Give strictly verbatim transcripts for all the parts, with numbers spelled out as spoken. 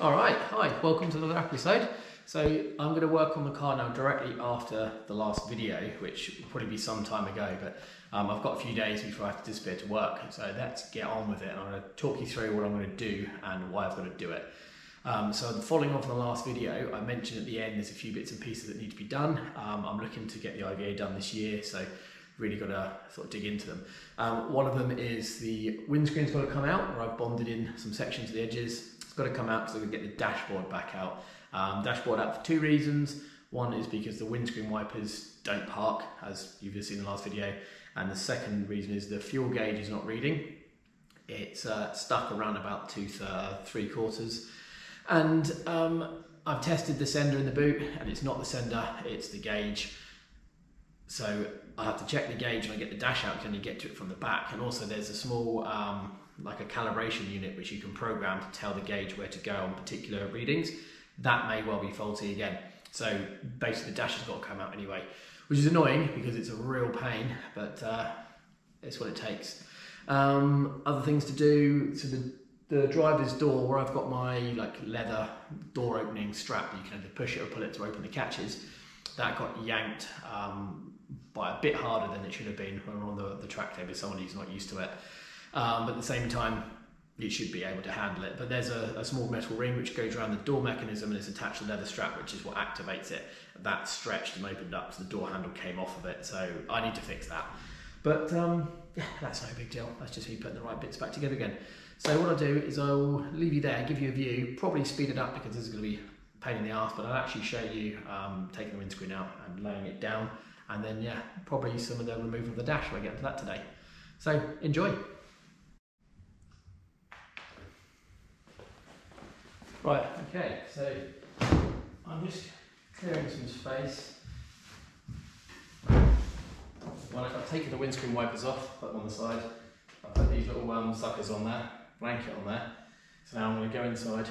Alright, hi, welcome to another episode. So I'm going to work on the car now directly after the last video, which will probably be some time ago, but um, I've got a few days before I have to disappear to work, so let's get on with it. And I'm going to talk you through what I'm going to do and why I've got to do it. Um, so following on from the last video, I mentioned at the end there's a few bits and pieces that need to be done. Um, I'm looking to get the I V A done this year, so really got to sort of dig into them. Um, one of them is the windscreen's got to come out, where I've bonded in some sections of the edges. Got to come out so we can get the dashboard back out. Um, dashboard out for two reasons. One is because the windscreen wipers don't park, as you've seen in the last video, and the second reason is the fuel gauge is not reading. It's uh, stuck around about two uh, three quarters, and um, I've tested the sender in the boot, and it's not the sender, it's the gauge. So I have to check the gauge when I get the dash out, because I only get to it from the back. And also there's a small um, like a calibration unit which you can program to tell the gauge where to go on particular readings. That may well be faulty again. So basically the dash has got to come out anyway, which is annoying because it's a real pain, but uh, it's what it takes. Um, other things to do, so the, the driver's door, where I've got my like leather door opening strap, you can either push it or pull it to open the catches, that got yanked um, by a bit harder than it should have been when we're on the, the track there with someone who's not used to it. Um, but at the same time, it should be able to handle it. But there's a, a small metal ring which goes around the door mechanism and is attached to the leather strap, which is what activates it. That stretched and opened up, so the door handle came off of it. So I need to fix that. But um, yeah, that's no big deal. That's just me putting the right bits back together again. So what I'll do is I'll leave you there, give you a view, probably speed it up because this is going to be a pain in the arse, but I'll actually show you um, taking the windscreen out and laying it down. And then, yeah, probably some of the removal of the dash when I get to that today. So enjoy. Right, okay, so I'm just clearing some space. Well, I've taken the windscreen wipers off, put them on the side. I've put these little um, suckers on there, blanket on there. So now I'm going to go inside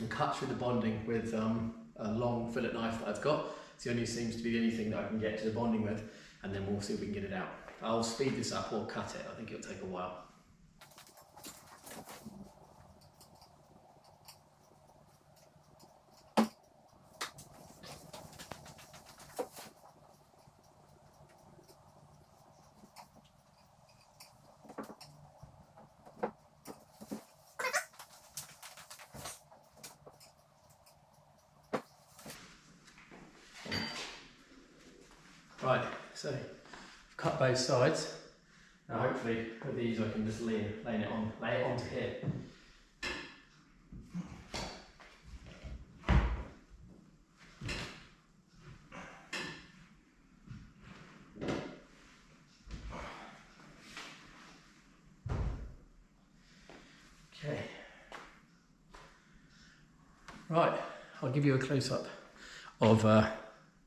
and cut through the bonding with um, a long fillet knife that I've got. It's the only seems to be the only thing that I can get to the bonding with, and then we'll see if we can get it out. I'll speed this up or cut it, I think it'll take a while. Right, so I've cut both sides. Now hopefully with these I can just lean, lean it on, lay it onto here. Okay. Right, I'll give you a close-up of uh,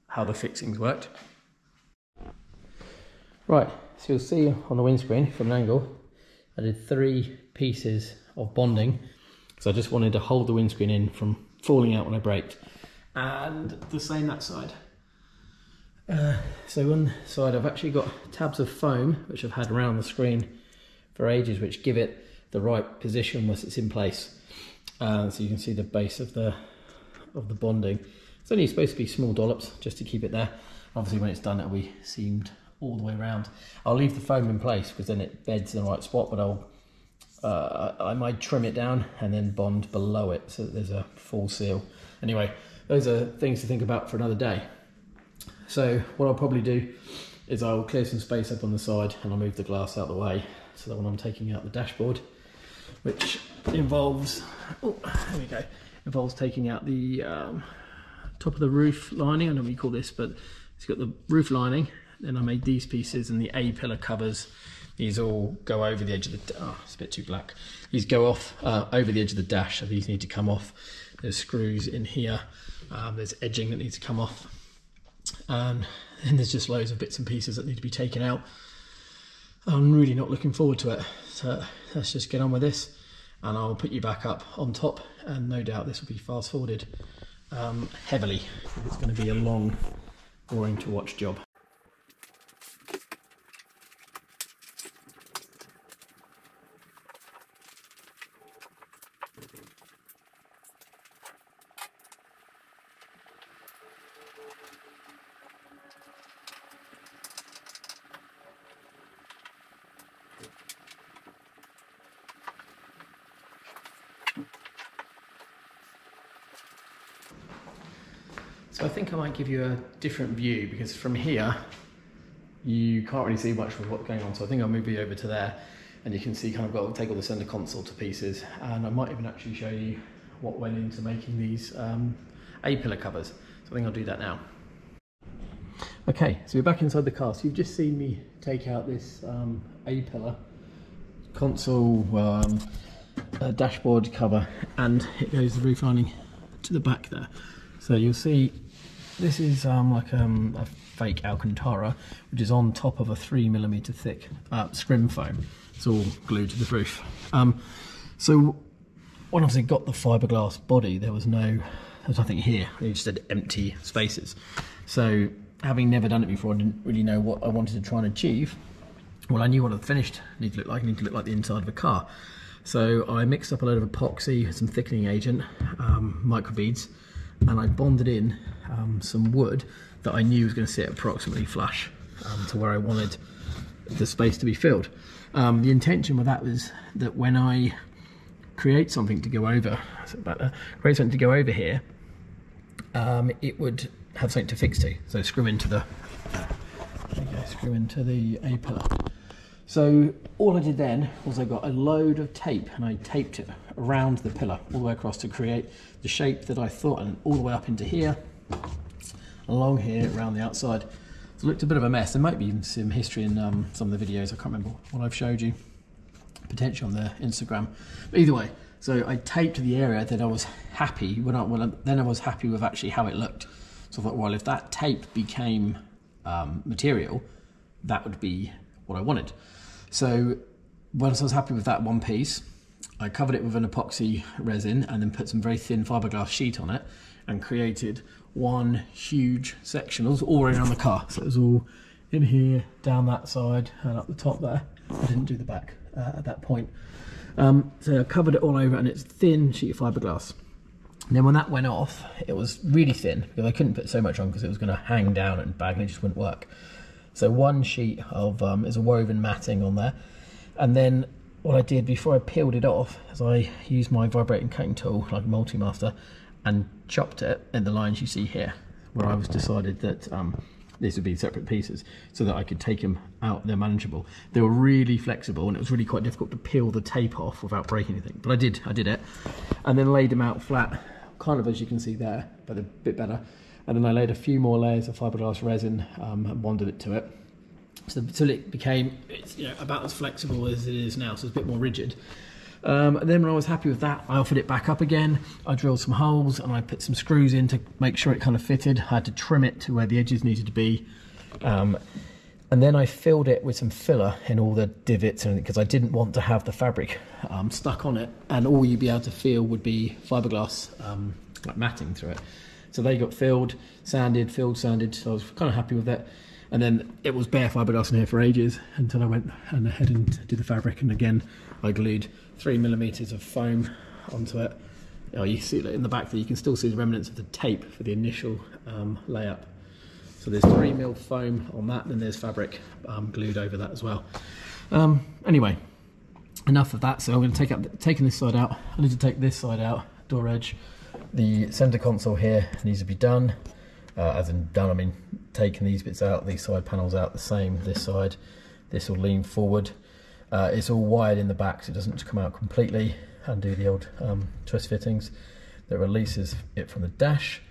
how the fixings worked. Right, so you'll see on the windscreen from an angle, I did three pieces of bonding because I just wanted to hold the windscreen in from falling out when I braked. And the same that side. Uh, so one side I've actually got tabs of foam which I've had around the screen for ages, which give it the right position once it's in place. Uh, so you can see the base of the, of the bonding. It's only supposed to be small dollops just to keep it there. Obviously when it's done it'll be seamed all the way around. I'll leave the foam in place because then it beds in the right spot, but I'll uh, I might trim it down and then bond below it so that there's a full seal. Anyway, those are things to think about for another day. So what I'll probably do is I'll clear some space up on the side and I'll move the glass out of the way so that when I'm taking out the dashboard, which involves, oh, there we go, involves taking out the um, top of the roof lining. I don't know what you call this, but it's got the roof lining. Then I made these pieces and the A-pillar covers. These all go over the edge of the, oh, it's a bit too black. These go off uh, over the edge of the dash, so these need to come off. There's screws in here. Um, there's edging that needs to come off. Um, and there's just loads of bits and pieces that need to be taken out. I'm really not looking forward to it. So let's just get on with this and I'll put you back up on top, and no doubt this will be fast forwarded um, heavily. It's gonna be a long, boring to watch job. So I think I might give you a different view, because from here you can't really see much of what's going on. So I think I'll move you over to there, and you can see kind of got to take all the center console to pieces, and I might even actually show you what went into making these um, A-pillar covers. So I think I'll do that now. Okay, so we're back inside the car. So you've just seen me take out this um, A-pillar console um, uh, dashboard cover, and it goes the roof lining to the back there. So you'll see this is um, like um, a fake Alcantara, which is on top of a three millimeter thick uh, scrim foam. It's all glued to the roof. Um, so when I've got the fiberglass body, there was no, there was nothing here. They just had empty spaces. So having never done it before, I didn't really know what I wanted to try and achieve. Well, I knew what the finished needed to look like. It needed to look like the inside of a car. So I mixed up a load of epoxy, some thickening agent, um, microbeads, and I bonded in um, some wood that I knew was going to sit approximately flush um, to where I wanted the space to be filled. Um, the intention with that was that when I create something to go over, so about that, create something to go over here, um, it would have something to fix to. So screw into the, there you go, screw into the A-pillar. So all I did then was I got a load of tape, and I taped it around the pillar all the way across to create the shape that I thought, and all the way up into here, along here, around the outside. So it looked a bit of a mess. There might be some history in um, some of the videos. I can't remember what I've showed you, potentially on the Instagram. But either way, so I taped the area that I was happy, when I, when I, then I was happy with actually how it looked. So I thought, well, if that tape became um, material, that would be what I wanted. So once I was happy with that one piece, I covered it with an epoxy resin and then put some very thin fiberglass sheet on it and created one huge section. It was all around the car. So it was all in here, down that side and up the top there. I didn't do the back uh, at that point. Um, so I covered it all over, and it's thin sheet of fiberglass. And then when that went off, it was really thin because I couldn't put so much on because it was going to hang down and bag and it just wouldn't work. So one sheet of, um, is a woven matting on there. And then what I did before I peeled it off is I used my vibrating cutting tool, like Multimaster, and chopped it in the lines you see here, where I was decided that um, these would be separate pieces so that I could take them out, they're manageable. They were really flexible, and it was really quite difficult to peel the tape off without breaking anything. But I did, I did it. And then laid them out flat, kind of as you can see there, but a bit better. And then I laid a few more layers of fiberglass resin um, and bonded it to it. So until it became, it's, you know, about as flexible as it is now, so it's a bit more rigid. Um, and then when I was happy with that, I offered it back up again. I drilled some holes and I put some screws in to make sure it kind of fitted. I had to trim it to where the edges needed to be. Um, and then I filled it with some filler in all the divots and because I didn't want to have the fabric um, stuck on it. And all you'd be able to feel would be fiberglass um, like matting through it. So they got filled, sanded, filled, sanded. So I was kind of happy with that. And then it was bare fiberglass in here for ages until I went and ahead and did the fabric. And again, I glued three millimeters of foam onto it. Now you see in the back there, you can still see the remnants of the tape for the initial um, layup. So there's three mil foam on that, and there's fabric um, glued over that as well. Um, anyway, enough of that. So I'm going to take out, taking this side out. I need to take this side out, door edge. The center console here needs to be done, uh, as in done, I mean taking these bits out, these side panels out, the same, this side, this will lean forward. Uh, it's all wired in the back so it doesn't come out completely, and do the old um, twist fittings that releases it from the dash.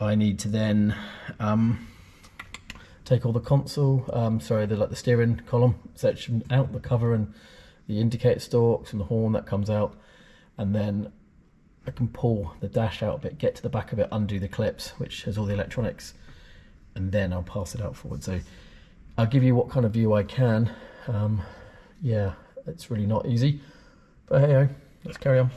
I need to then um, take all the console, um, sorry, the, like the steering column section out, the cover and the indicator stalks and the horn that comes out, and then I can pull the dash out a bit, get to the back of it, undo the clips, which has all the electronics, and then I'll pass it out forward. So I'll give you what kind of view I can. Um, yeah, it's really not easy, but hey-ho, let's carry on.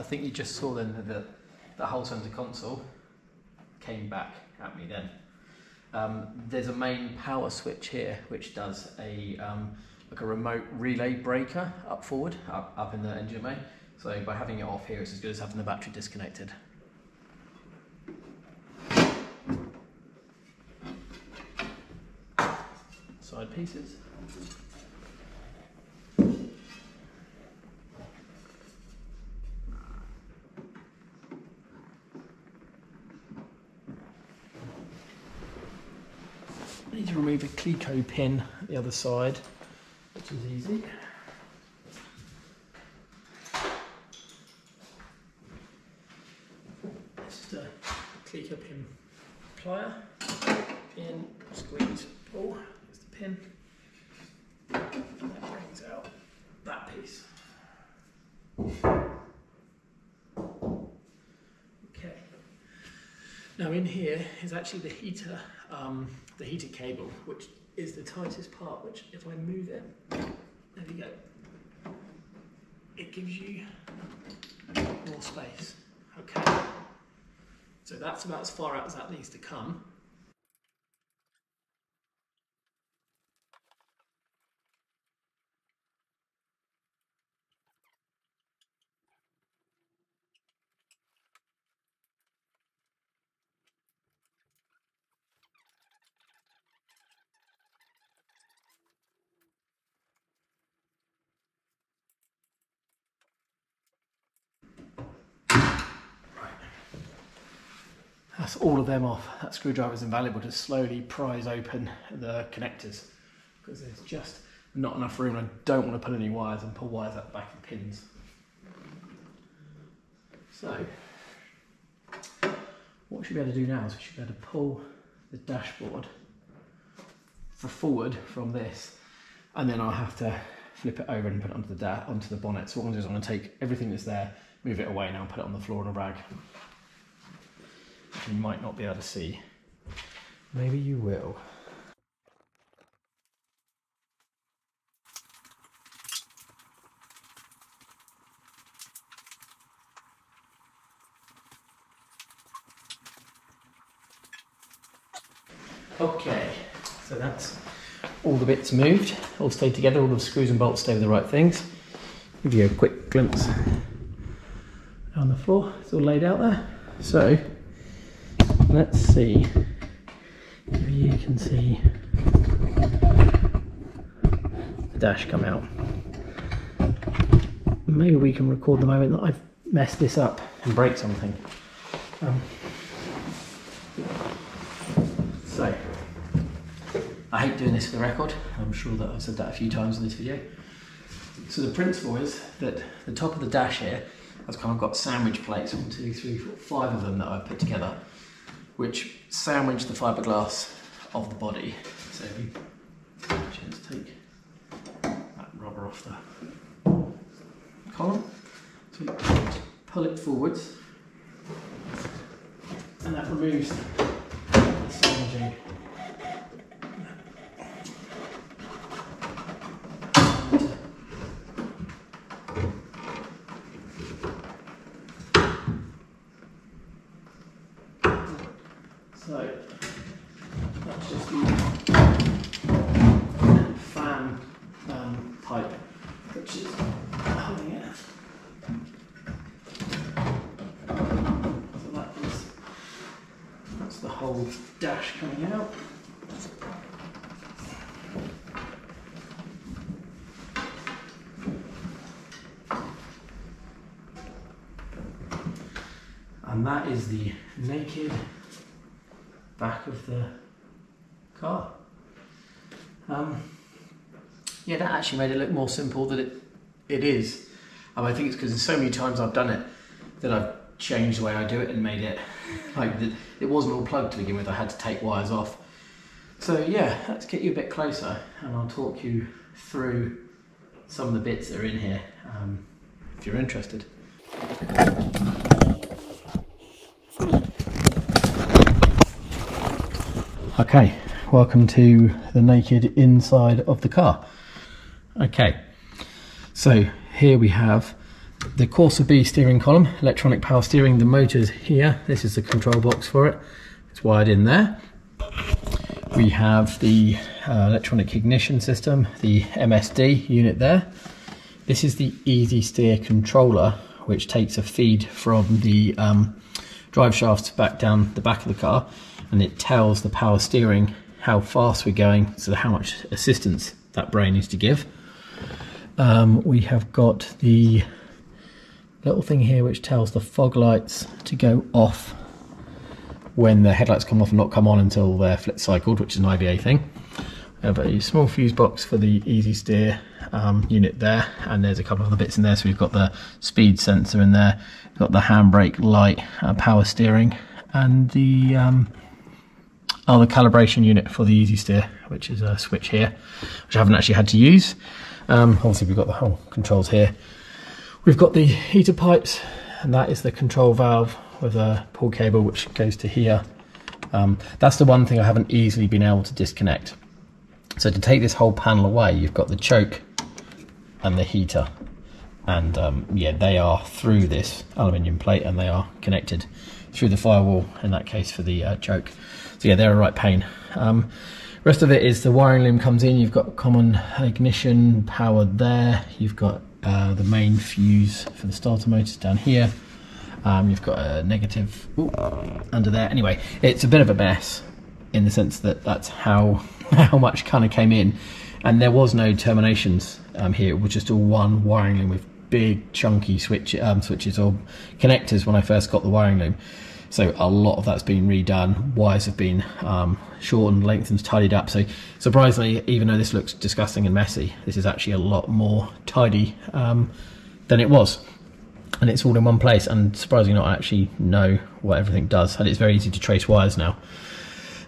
I think you just saw then that the, the whole centre console came back at me then. Um, there's a main power switch here which does a um, like a remote relay breaker up forward, up, up in the engine bay. So by having it off here, it's as good as having the battery disconnected. Side pieces. I need to remove a Cleco pin at the other side, which is easy. It's just a Cleco pin plier. Pin, squeeze, pull. There's the pin. And that brings out that piece. Okay. Now in here is actually the heater. Um, the heater cable, which is the tightest part, which if I move it, there we go, it gives you more space. Okay, so that's about as far out as that needs to come. That's all of them off. That screwdriver is invaluable to slowly prise open the connectors because there's just not enough room. I don't want to put any wires and pull wires out the back of pins. So what we should be able to do now is we should be able to pull the dashboard for forward from this, and then I'll have to flip it over and put it onto the, onto the bonnet. So what I'm going to do is I'm going to take everything that's there, move it away now and put it on the floor on a rag. You might not be able to see. Maybe you will. Okay, so that's all the bits moved, all stayed together, all the screws and bolts stay with the right things. Give you a quick glimpse on the floor, it's all laid out there. So let's see if you can see the dash come out. Maybe we can record the moment that I've messed this up and break something. Um, so, I hate doing this for the record. I'm sure that I've said that a few times in this video. So the principle is that the top of the dash here, I've kind of got sandwich plates, one, two, three, four, five of them that I've put together, which sandwich the fiberglass of the body. So if you just take that rubber off the column, so you pull it forwards, and that removes the sandwiching. Dash coming out. And that is the naked back of the car. Um, yeah, that actually made it look more simple than it, it is. Um, I think it's because so many times I've done it that I've changed the way I do it and made it like the, it wasn't all plugged to begin with. I had to take wires off. So yeah, let's get you a bit closer and I'll talk you through some of the bits that are in here um, if you're interested. Okay, welcome to the naked inside of the car. Okay, so here we have the Corsa B steering column, electronic power steering, the motor's here. This is the control box for it. It's wired in there. We have the uh, electronic ignition system, the M S D unit there. This is the Easy Steer controller, which takes a feed from the um, drive shafts back down the back of the car, and it tells the power steering how fast we're going, so how much assistance that brain needs to give. Um, we have got the little thing here which tells the fog lights to go off when the headlights come off and not come on until they're flit cycled, which is an I V A thing. We have a small fuse box for the Easy Steer um, unit there, and there's a couple of other bits in there. So we've got the speed sensor in there, we've got the handbrake light, uh, power steering, and the um, other calibration unit for the Easy Steer, which is a switch here, which I haven't actually had to use. Um, obviously we've got the whole controls here. We've got the heater pipes, and that is the control valve with a pull cable which goes to here. Um, that's the one thing I haven't easily been able to disconnect. So to take this whole panel away, you've got the choke and the heater, and um, yeah, they are through this aluminium plate and they are connected through the firewall, in that case for the uh, choke. So yeah, they're a right pain. Um, rest of it is the wiring loom comes in, you've got common ignition power there, you've got uh, the main fuse for the starter motors down here. Um, you've got a negative ooh, under there. Anyway, it's a bit of a mess in the sense that that's how how much kind of came in, and there was no terminations um, here. It was just all one wiring loom with big chunky switch um, switches or connectors when I first got the wiring loom. So a lot of that's been redone. Wires have been um, shortened, lengthened, tidied up. So surprisingly, even though this looks disgusting and messy, this is actually a lot more tidy um, than it was. And it's all in one place, and surprisingly not, I actually know what everything does, and it's very easy to trace wires now.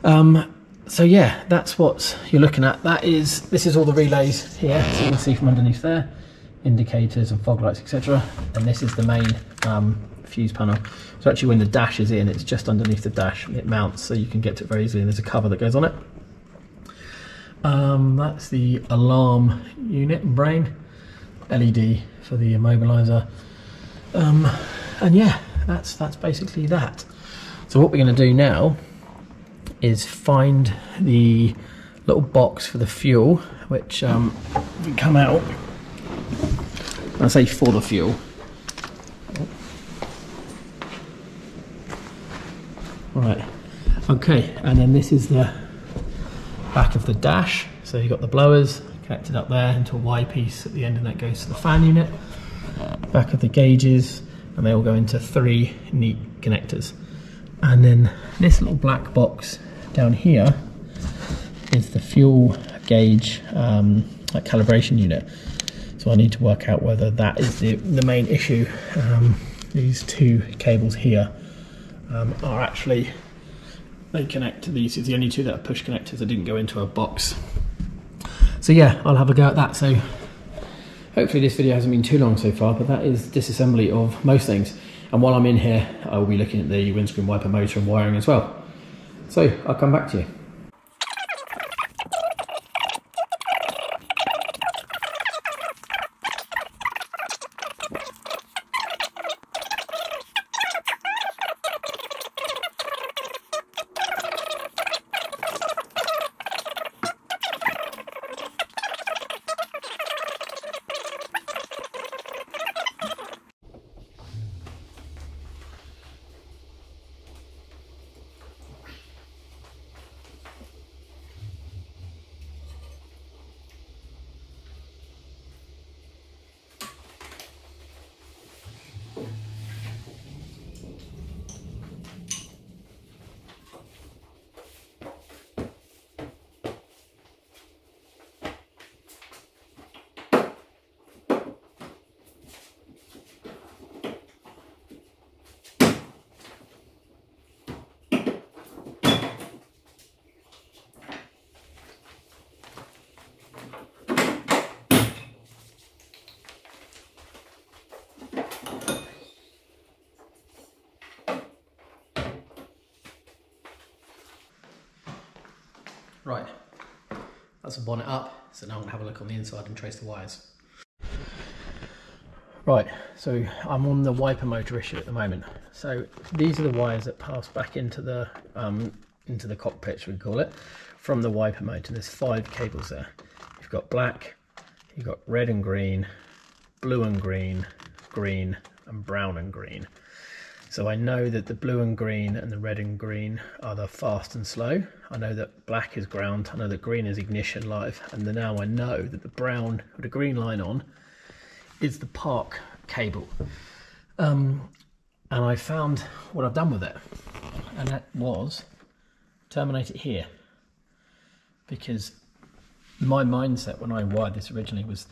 Um, so yeah, that's what you're looking at. That is, this is all the relays here, so you can see from underneath there, indicators and fog lights, et cetera. And this is the main um, fuse panel. So actually when the dash is in, it's just underneath the dash, it mounts so you can get to it very easily, and there's a cover that goes on it. Um, that's the alarm unit brain, L E D for the immobilizer. Um, and yeah, that's that's basically that. So what we're going to do now is find the little box for the fuel, which um, can come out. I say for the fuel. All right. Okay. And then this is the back of the dash. So you've got the blowers connected up there into a Y piece at the end, and that goes to the fan unit. Back of the gauges, and they all go into three neat connectors. And then this little black box down here is the fuel gauge um, calibration unit. So I need to work out whether that is the, the main issue. Um, these two cables here um, are actually, they connect to these. It's the only two that are push connectors that didn't go into a box. So yeah, I'll have a go at that. So hopefully this video hasn't been too long so far, but that is disassembly of most things. And while I'm in here, I will be looking at the windscreen wiper motor and wiring as well. So I'll come back to you. Right, that's the bonnet up, so now I'm going to have a look on the inside and trace the wires. Right, so I'm on the wiper motor issue at the moment. So these are the wires that pass back into the um, into the cockpit, should we call it, from the wiper motor. There's five cables there. You've got black, you've got red and green, blue and green, green and brown and green. So I know that the blue and green and the red and green are the fast and slow. I know that black is ground, I know that green is ignition live, and the, now I know that the brown with the green line on is the park cable. Um, and I found what I've done with it, and that was terminate it here, because my mindset when I wired this originally was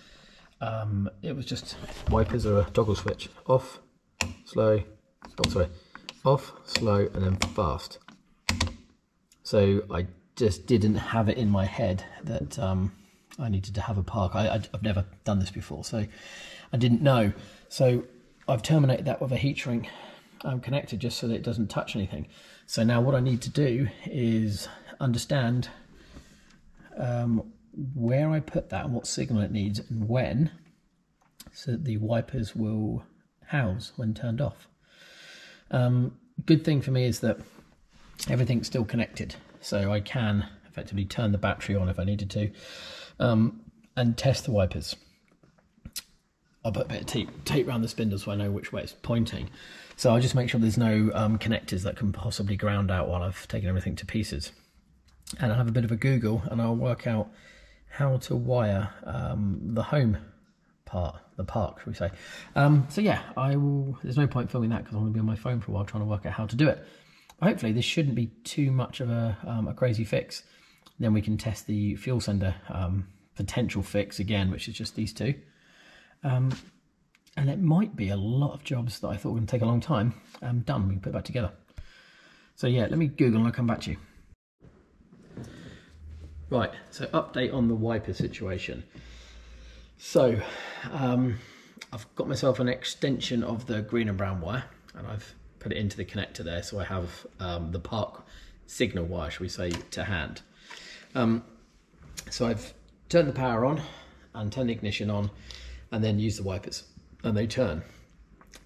um, it was just wipers or a toggle switch, off, slow, oh sorry, off, slow and then fast. So I just didn't have it in my head that um, I needed to have a park. I, I've never done this before, so I didn't know. So I've terminated that with a heat shrink um, connector just so that it doesn't touch anything. So now what I need to do is understand um, where I put that and what signal it needs and when, so that the wipers will house when turned off. Um, good thing for me is that everything's still connected, so I can effectively turn the battery on if I needed to, um, and test the wipers. I'll put a bit of tape, tape around the spindle so I know which way it's pointing. So I'll just make sure there's no um, connectors that can possibly ground out while I've taken everything to pieces. And I'll have a bit of a Google and I'll work out how to wire um, the home part, the park, shall we say. Um, so yeah, I will. There's no point filming that because I'm going to be on my phone for a while trying to work out how to do it. Hopefully this shouldn't be too much of a, um, a crazy fix. Then we can test the fuel sender um, potential fix again, which is just these two. Um, and it might be a lot of jobs that I thought were going to take a long time um, done. We can put it back together. So yeah, let me Google and I'll come back to you. Right, so update on the wiper situation. So um, I've got myself an extension of the green and brown wire and I've put it into the connector there, so I have um, the park signal wire, shall we say, to hand. Um, so I've turned the power on and turned the ignition on, and then use the wipers and they turn.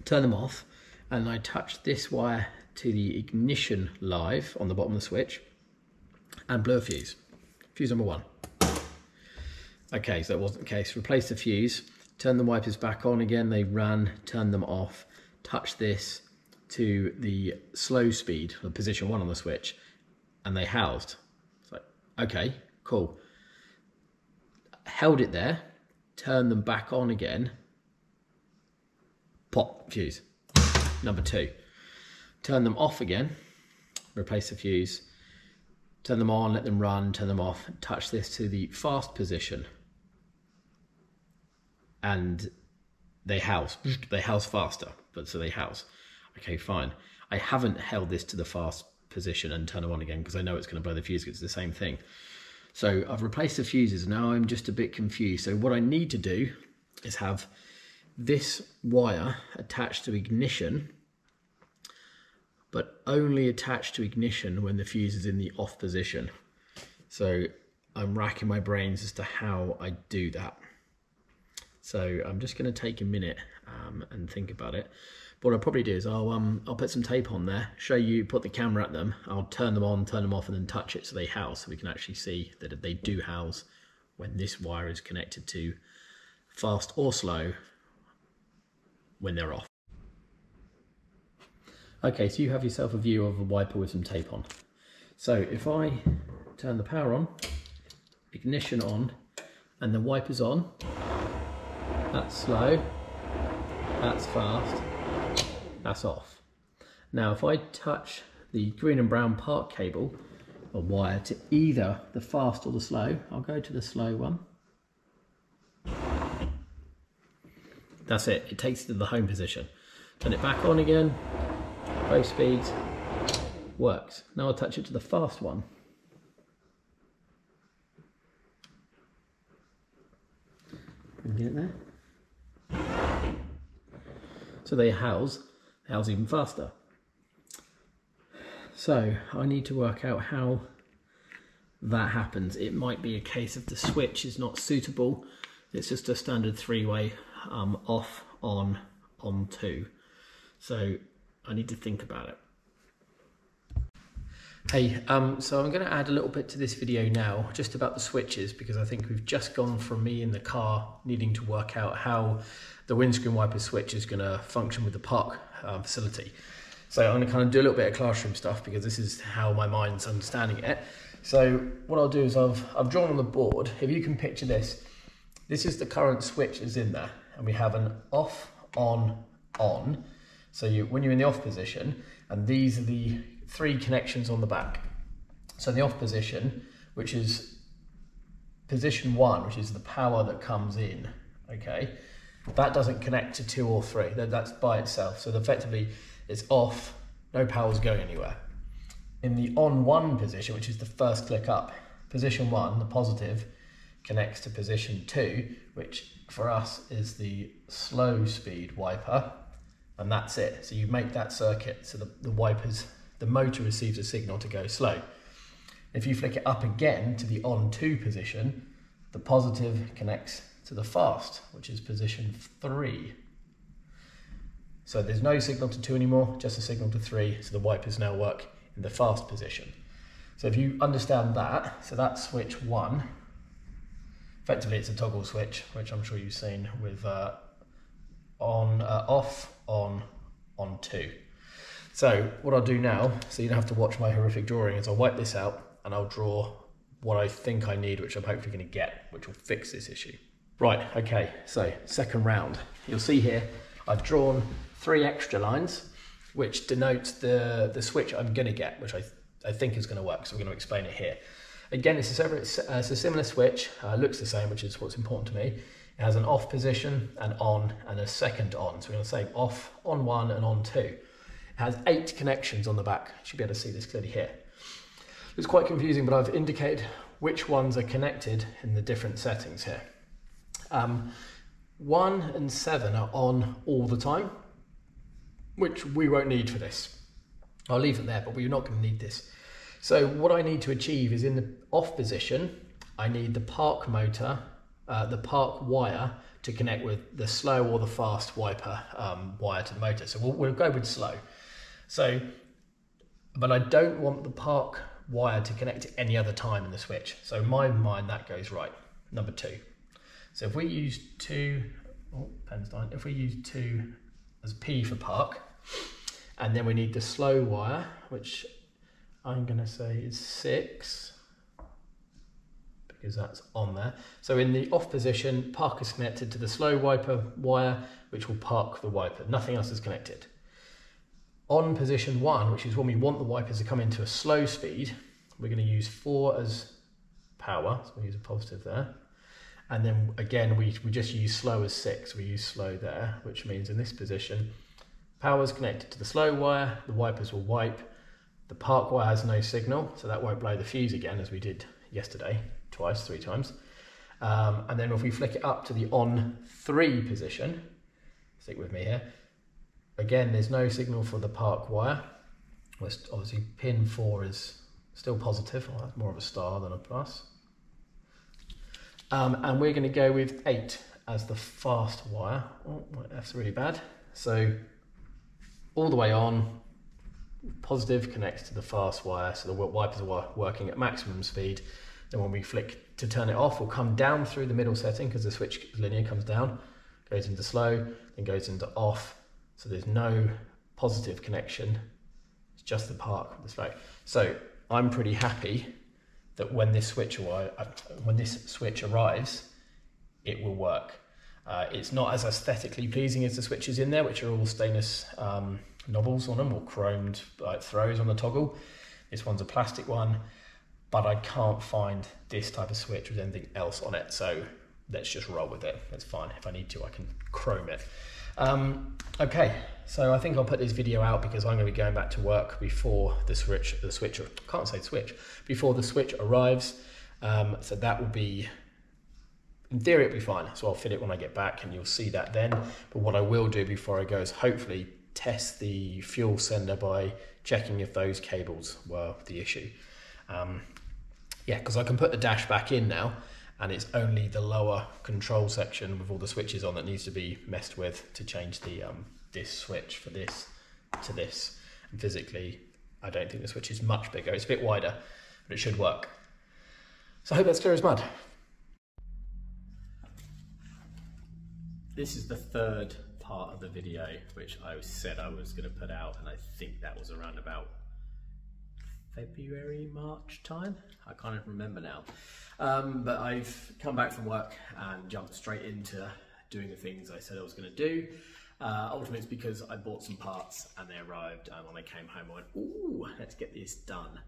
Turn them off, and I touched this wire to the ignition live on the bottom of the switch and blew a fuse. Fuse number one. Okay, so that wasn't the case. Replace the fuse, turn the wipers back on again, they ran, turn them off, touch this to the slow speed, the position one on the switch, and they housed. It's like, okay, cool. Held it there, turn them back on again, pop, fuse, number two. Turn them off again, replace the fuse, turn them on, let them run, turn them off, touch this to the fast position, and they house, they house faster, but so they house. Okay, fine. I haven't held this to the fast position and turn them on again because I know it's going to blow the fuse, because it's the same thing. So I've replaced the fuses, now I'm just a bit confused. So what I need to do is have this wire attached to ignition, but only attached to ignition when the fuse is in the off position. So I'm racking my brains as to how I do that. So I'm just going to take a minute um, and think about it. But what I'll probably do is I'll, um, I'll put some tape on there, show you, put the camera at them, I'll turn them on, turn them off and then touch it so they house, so we can actually see that they do house when this wire is connected to fast or slow when they're off. Okay, so you have yourself a view of a wiper with some tape on. So if I turn the power on, ignition on, and the wiper's on, that's slow, that's fast, that's off. Now if I touch the green and brown park cable or wire to either the fast or the slow, I'll go to the slow one. That's it, it takes it to the home position. Turn it back on again. Both speeds, works. Now I'll touch it to the fast one. Can we get it there? So they house, they house even faster. So I need to work out how that happens. It might be a case of the switch is not suitable. It's just a standard three-way um, off, on, on two. So I need to think about it. Hey, um, so I'm going to add a little bit to this video now, just about the switches, because I think we've just gone from me in the car needing to work out how the windscreen wiper switch is going to function with the park uh, facility. So I'm going to kind of do a little bit of classroom stuff because this is how my mind's understanding it. So what I'll do is I've, I've drawn on the board, if you can picture this, this is the current switch is in there, and we have an off, on, on. So you, when you're in the off position, and these are the three connections on the back. So the off position, which is position one, which is the power that comes in, okay? That doesn't connect to two or three, that's by itself. So effectively it's off, no power's going anywhere. In the on one position, which is the first click up, position one, the positive, connects to position two, which for us is the slow speed wiper, and that's it. So you make that circuit, so the, the wipers, the motor receives a signal to go slow. If you flick it up again to the on two position, the positive connects to the fast, which is position three. So there's no signal to two anymore, just a signal to three, so the wipers now work in the fast position. So if you understand that, so that's switch one. Effectively it's a toggle switch, which I'm sure you've seen with uh, on, uh, off, on, on two. So what I'll do now, so you don't have to watch my horrific drawing, is I'll wipe this out and I'll draw what I think I need, which I'm hopefully gonna get, which will fix this issue. Right, okay, so second round. You'll see here, I've drawn three extra lines, which denotes the, the switch I'm gonna get, which I, th I think is gonna work, so I'm gonna explain it here. Again, it's a, separate, it's a similar switch, uh, looks the same, which is what's important to me. It has an off position, an on, and a second on. So we're gonna say off, on one, and on two. It has eight connections on the back. You should be able to see this clearly here. It's quite confusing, but I've indicated which ones are connected in the different settings here. Um, one and seven are on all the time, which we won't need for this. I'll leave it there, but we're not going to need this. So what I need to achieve is in the off position, I need the park motor, uh, the park wire, to connect with the slow or the fast wiper um, wire to the motor. So we'll, we'll go with slow. So, but I don't want the park wire to connect at any other time in the switch. So in my mind, that goes right, number two. So if we use two, oh, pen's dying. If we use two as P for park, and then we need the slow wire, which I'm gonna say is six, because that's on there. So in the off position, park is connected to the slow wiper wire, which will park the wiper. Nothing else is connected. On position one, which is when we want the wipers to come into a slow speed, we're going to use four as power, so we'll use a positive there. And then again, we, we just use slow as six, we use slow there, which means in this position, power is connected to the slow wire, the wipers will wipe, the park wire has no signal, so that won't blow the fuse again as we did yesterday, twice, three times. Um, and then if we flick it up to the on three position, stick with me here, again, there's no signal for the park wire. Obviously, pin four is still positive. Well, that's more of a star than a plus. Um, and we're going to go with eight as the fast wire. Oh, that's really bad. So all the way on, positive connects to the fast wire. So the wipers are working at maximum speed. Then when we flick to turn it off, we'll come down through the middle setting because the switch linear comes down, goes into slow, then goes into off. So there's no positive connection, it's just the park, the slow. So I'm pretty happy that when this switch, when this switch arrives, it will work. Uh, it's not as aesthetically pleasing as the switches in there, which are all stainless um, knobs on them or chromed like, throws on the toggle. This one's a plastic one, but I can't find this type of switch with anything else on it. So let's just roll with it, that's fine. If I need to, I can chrome it. Um, okay, so I think I'll put this video out because I'm going to be going back to work before the switch, the switch, can't say switch, before the switch arrives. Um, so that will be, in theory, it'll be fine. So I'll fit it when I get back and you'll see that then. But what I will do before I go is hopefully test the fuel sender by checking if those cables were the issue. Um, yeah, because I can put the dash back in now and it's only the lower control section with all the switches on that needs to be messed with to change the um, this switch for this to this. And physically, I don't think the switch is much bigger. It's a bit wider, but it should work. So I hope that's clear as mud. This is the third part of the video, which I said I was going to put out, and I think that was around about February, March time. I can't even remember now. Um, but I've come back from work and jumped straight into doing the things I said I was going to do. Uh, ultimately, it's because I bought some parts and they arrived, and when I came home I went, ooh, let's get this done.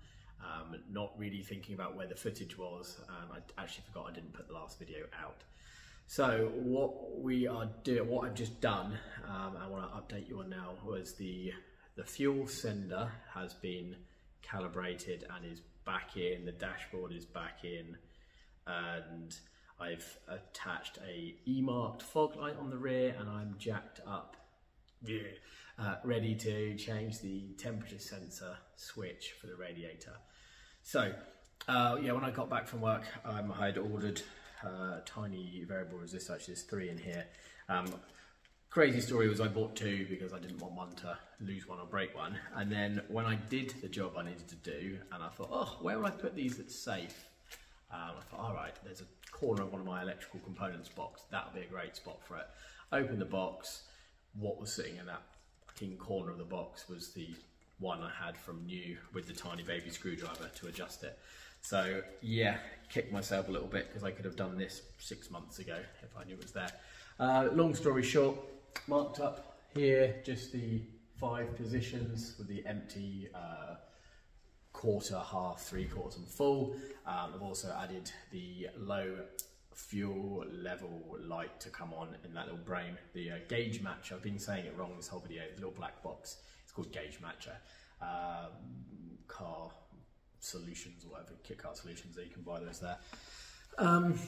Um, not really thinking about where the footage was, and I actually forgot I didn't put the last video out. So what we are doing, what I've just done, um, I want to update you on now, was the, the fuel sender has been calibrated and is back in, the dashboard is back in, and I've attached a E-marked fog light on the rear, and I'm jacked up, yeah, uh, ready to change the temperature sensor switch for the radiator. So uh, yeah, when I got back from work, um, I had ordered uh, tiny variable resistors. Actually, there's three in here. Um, crazy story was I bought two because I didn't want one to lose one or break one. And then when I did the job I needed to do, and I thought, oh, where will I put these that's safe? Um, I thought, all right, there's a corner of one of my electrical components box. That'll be a great spot for it. Open the box. What was sitting in that fucking corner of the box was the one I had from new with the tiny baby screwdriver to adjust it. So yeah, kicked myself a little bit because I could have done this six months ago if I knew it was there. Uh, long story short, marked up here just the five positions with the empty uh, quarter, half, three quarters and full. Um, I've also added the low fuel level light to come on in that little brain. The uh, Gauge Matcher, I've been saying it wrong this whole video, the little black box, it's called Gauge Matcher. Um, car solutions or whatever, kit car solutions that you can buy those there. Um,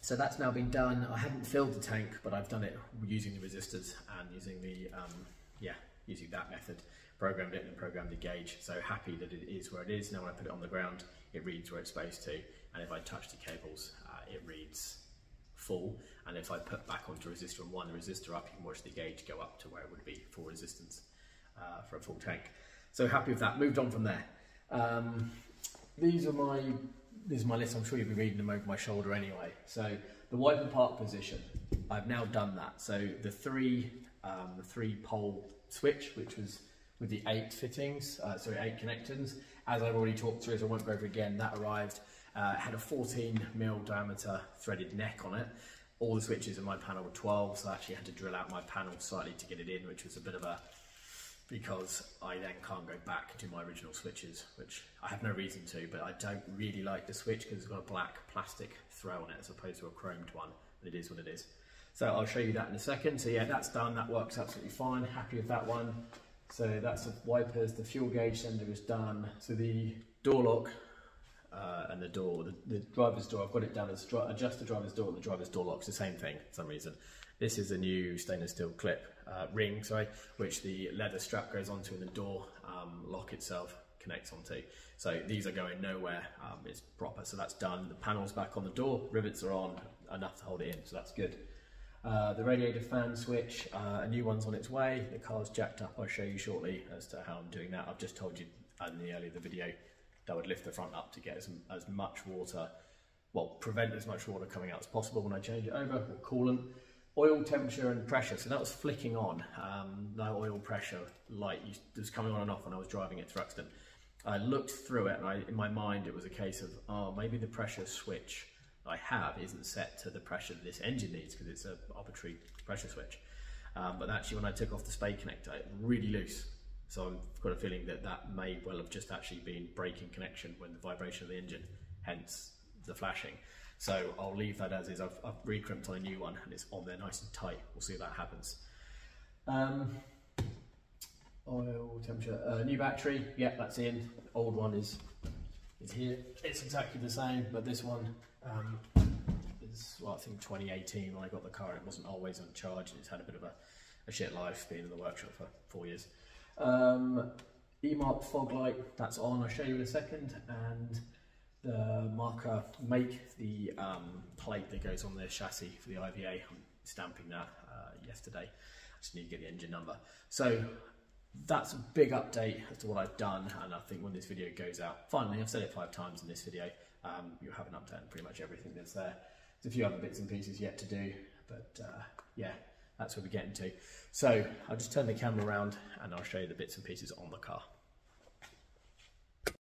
so that's now been done. I haven't filled the tank, but I've done it using the resistors and using the, um, yeah, using that method. Programmed it and programmed the gauge, so happy that it is where it is. Now when I put it on the ground, it reads where it's supposed to, and if I touch the cables, uh, it reads full, and if I put back onto resistor one, the resistor up, you can watch the gauge go up to where it would be for resistance uh, for a full tank. So happy with that, moved on from there. Um, these are my, this is my list, I'm sure you'll be reading them over my shoulder anyway. So the wide and park position, I've now done that. So the three, um, the three pole switch, which was with the eight fittings, uh, sorry, eight connectors, as I've already talked through, so I won't go over again. That arrived, uh, had a fourteen mil diameter threaded neck on it. All the switches in my panel were twelve, so I actually had to drill out my panel slightly to get it in, which was a bit of a, because I then can't go back to my original switches, which I have no reason to, but I don't really like the switch because it's got a black plastic throw on it as opposed to a chromed one, but it is what it is. So I'll show you that in a second. So yeah, that's done, that works absolutely fine, happy with that one. So that's the wipers, the fuel gauge sender is done. So the door lock uh, and the door, the, the driver's door, I've got it down as adjust the driver's door and the driver's door lock's the same thing for some reason. This is a new stainless steel clip, uh, ring, sorry, which the leather strap goes onto and the door um, lock itself connects onto. So these are going nowhere, um, it's proper, so that's done. The panel's back on the door, rivets are on, enough to hold it in, so that's good. Uh, the radiator fan switch, uh, a new one's on its way, the car's jacked up, I'll show you shortly as to how I'm doing that. I've just told you in the earlier the video that I would lift the front up to get as, as much water, well, prevent as much water coming out as possible when I change it over, or coolant. Oil temperature and pressure, so that was flicking on, um, that oil pressure light was coming on and off when I was driving at Thruxton. I looked through it and I, in my mind it was a case of, oh, maybe the pressure switch I have isn't set to the pressure that this engine needs because it's an arbitrary pressure switch. Um, but actually when I took off the spade connector, it really loose. So I've got a feeling that that may well have just actually been breaking connection when the vibration of the engine, hence the flashing. So I'll leave that as is. I've, I've recrimped on a new one and it's on there nice and tight. We'll see if that happens. Um, oil temperature, uh, new battery. Yeah, that's in. The old one is, is here. It's exactly the same, but this one, Um, it's, well, I think twenty eighteen when I got the car, it wasn't always on charge and it's had a bit of a, a shit life being in the workshop for four years. Um, E-mark fog light, that's on, I'll show you in a second. And the marker, make the um, plate that goes on the chassis for the I V A. I'm stamping that uh, yesterday. I just need to get the engine number. So that's a big update as to what I've done, and I think when this video goes out, finally, I've said it five times in this video, um, you'll have an update on pretty much everything that's there. There's a few other bits and pieces yet to do, but uh, yeah, that's where we're getting to. So I'll just turn the camera around and I'll show you the bits and pieces on the car.